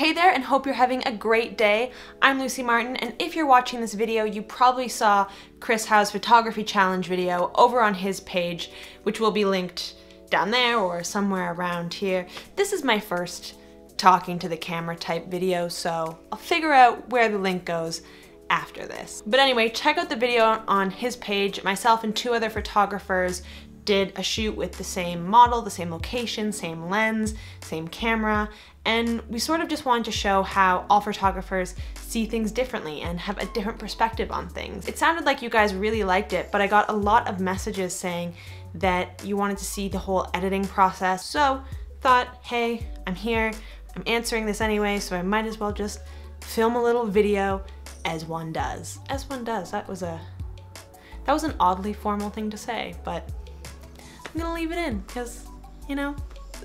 Hey there, and hope you're having a great day. I'm Lucy Martin, and if you're watching this video, you probably saw Chris Hau's photography challenge video over on his page, which will be linked down there or somewhere around here. This is my first talking to the camera type video, so I'll figure out where the link goes after this. But anyway, check out the video on his page. Myself and two other photographers did a shoot with the same model, the same location, same lens, same camera, and we sort of just wanted to show how all photographers see things differently and have a different perspective on things. It sounded like you guys really liked it, but I got a lot of messages saying that you wanted to see the whole editing process, so thought, hey, I'm here, I'm answering this anyway, so I might as well just film a little video as one does. As one does, that was an oddly formal thing to say, but I'm gonna leave it in because, you know.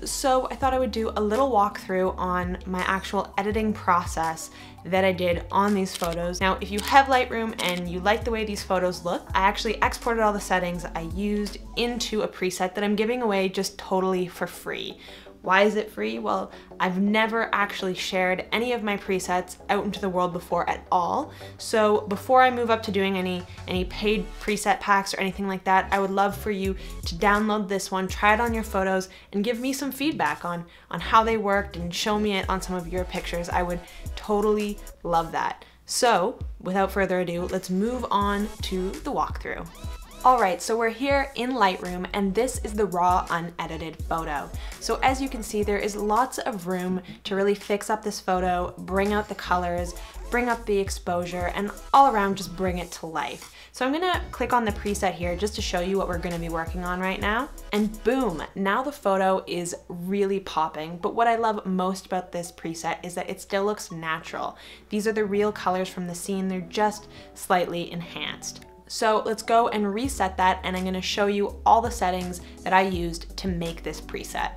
So I thought I would do a little walkthrough on my actual editing process that I did on these photos. Now, if you have Lightroom and you like the way these photos look, I actually exported all the settings I used into a preset that I'm giving away just totally for free. Why is it free? Well, I've never actually shared any of my presets out into the world before at all. So before I move up to doing any paid preset packs or anything like that, I would love for you to download this one, try it on your photos, and give me some feedback on how they worked and show me it on some of your pictures. I would totally love that. So without further ado, let's move on to the walkthrough. All right, so we're here in Lightroom, and this is the raw, unedited photo. So as you can see, there is lots of room to really fix up this photo, bring out the colors, bring up the exposure, and all around just bring it to life. So I'm gonna click on the preset here just to show you what we're gonna be working on right now. And boom, now the photo is really popping. But what I love most about this preset is that it still looks natural. These are the real colors from the scene. They're just slightly enhanced. So let's go and reset that, and I'm gonna show you all the settings that I used to make this preset.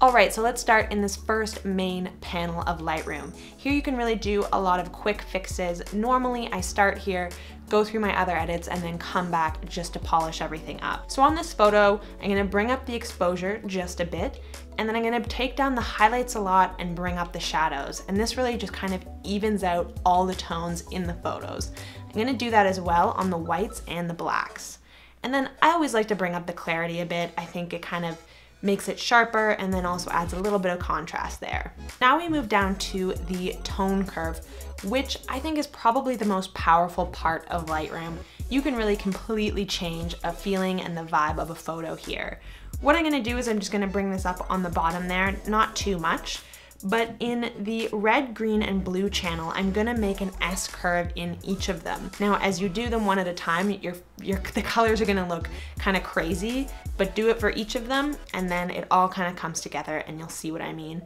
All right, so let's start in this first main panel of Lightroom. Here you can really do a lot of quick fixes. Normally I start here, go through my other edits, and then come back just to polish everything up. So on this photo, I'm gonna bring up the exposure just a bit, and then I'm gonna take down the highlights a lot and bring up the shadows. And this really just kind of evens out all the tones in the photos. I'm gonna do that as well on the whites and the blacks. And then I always like to bring up the clarity a bit. I think it kind of makes it sharper and then also adds a little bit of contrast there. Now we move down to the tone curve, which I think is probably the most powerful part of Lightroom. You can really completely change a feeling and the vibe of a photo here. What I'm gonna do is I'm just gonna bring this up on the bottom there, not too much, but in the red, green, and blue channel, I'm gonna make an S curve in each of them. Now, as you do them one at a time, the colors are gonna look kind of crazy, but do it for each of them, and then it all kind of comes together, and you'll see what I mean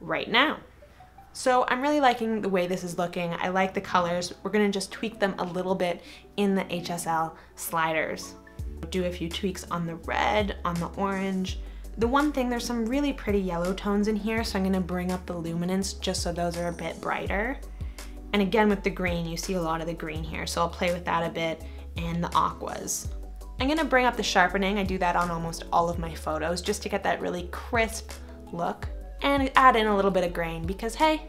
right now. So I'm really liking the way this is looking. I like the colors. We're gonna just tweak them a little bit in the HSL sliders. Do a few tweaks on the red, on the orange. The one thing, there's some really pretty yellow tones in here, so I'm gonna bring up the luminance just so those are a bit brighter. And again, with the green, you see a lot of the green here, so I'll play with that a bit, and the aquas. I'm gonna bring up the sharpening. I do that on almost all of my photos just to get that really crisp look, and add in a little bit of grain because, hey,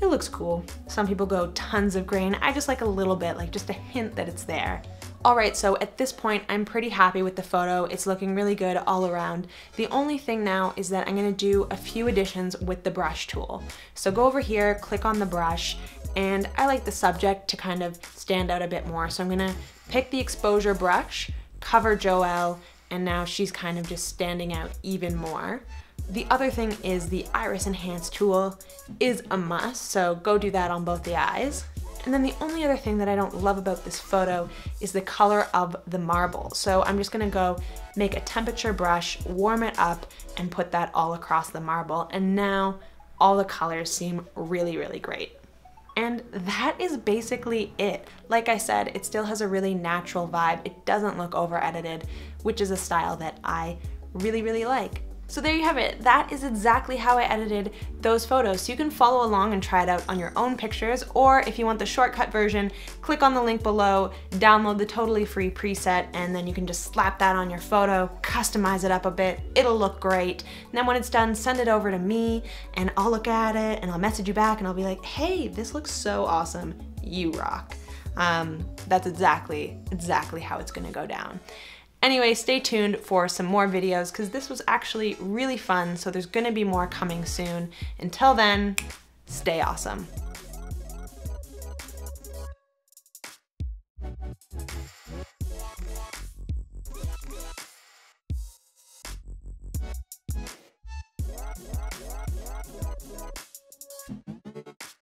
it looks cool. Some people go tons of grain. I just like a little bit, like just a hint that it's there. All right, so at this point, I'm pretty happy with the photo. It's looking really good all around. The only thing now is that I'm gonna do a few additions with the brush tool. So go over here, click on the brush, and I like the subject to kind of stand out a bit more. So I'm gonna pick the exposure brush, cover Joelle, and now she's kind of just standing out even more. The other thing is the iris enhance tool is a must, so go do that on both the eyes. And then the only other thing that I don't love about this photo is the color of the marble. So I'm just gonna go make a temperature brush, warm it up, and put that all across the marble. And now all the colors seem really, really great. And that is basically it. Like I said, it still has a really natural vibe. It doesn't look over edited, which is a style that I really, really like. So there you have it. That is exactly how I edited those photos. So you can follow along and try it out on your own pictures, or if you want the shortcut version, click on the link below, download the totally free preset, and then you can just slap that on your photo, customize it up a bit, it'll look great. And then when it's done, send it over to me and I'll look at it and I'll message you back and I'll be like, hey, this looks so awesome, you rock. That's exactly how it's gonna go down. Anyway, stay tuned for some more videos because this was actually really fun, so there's gonna be more coming soon. Until then, stay awesome.